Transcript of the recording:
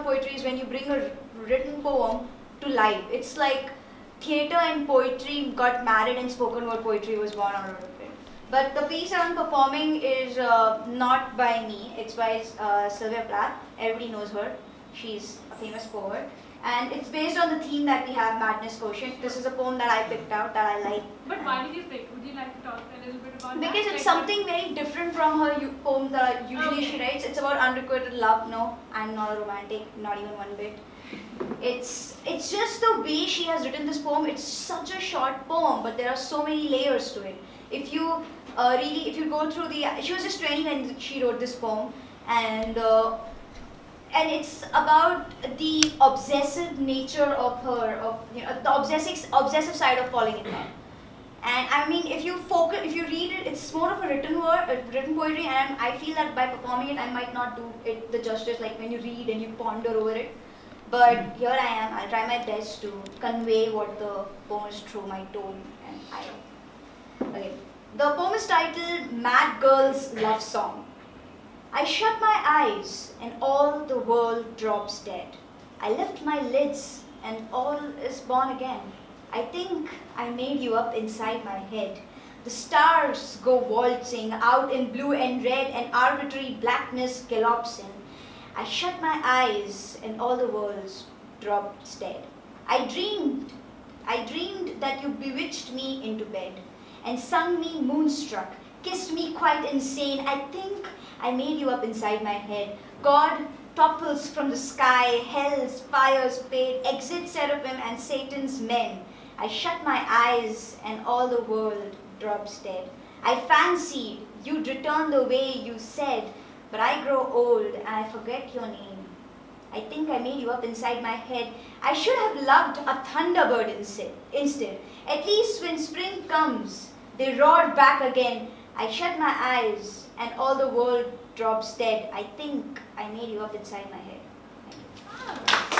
about poetry is when you bring a written poem to life. It's like theatre and poetry got married and spoken word poetry was born out of it. But the piece I'm performing is not by me, it's by Sylvia Plath. Everybody knows her, she's a famous poet. And it's based on the theme that we have, madness quotient. This is a poem that I picked out that I like. But why did you pick? Would you like to talk a little bit about that? Because it's something very different from her poem that usually she writes. It's about unrequited love. No, I'm not a romantic, not even one bit. It's just the way she has written this poem. It's such a short poem, but there are so many layers to it. If you really, if you go through the, she was just 20 when she wrote this poem, and it's about the obsessive nature of her, the obsessive side of falling in love. And I mean, if you read it, it's more of a written poetry, and I feel that by performing it, I might not do it the justice, like when you read and you ponder over it. But here I am, I'll try my best to convey what the poem is through my tone and I. Okay. The poem is titled Mad Girl's Love Song. I shut my eyes and all the world drops dead. I lift my lids and all is born again. I think I made you up inside my head. The stars go waltzing out in blue and red and arbitrary blackness gallops in. I shut my eyes and all the world drops dead. I dreamed that you bewitched me into bed and sung me moonstruck, kissed me quite insane. I think I made you up inside my head. God topples from the sky, hell's fires fade, exit seraphim and Satan's men. I shut my eyes and all the world drops dead. I fancied you'd return the way you said, but I grow old and I forget your name. I think I made you up inside my head. I should have loved a thunderbird instead. At least when spring comes, they roar back again. I shut my eyes and all the world drops dead. I think I made you up inside my head. Thank you.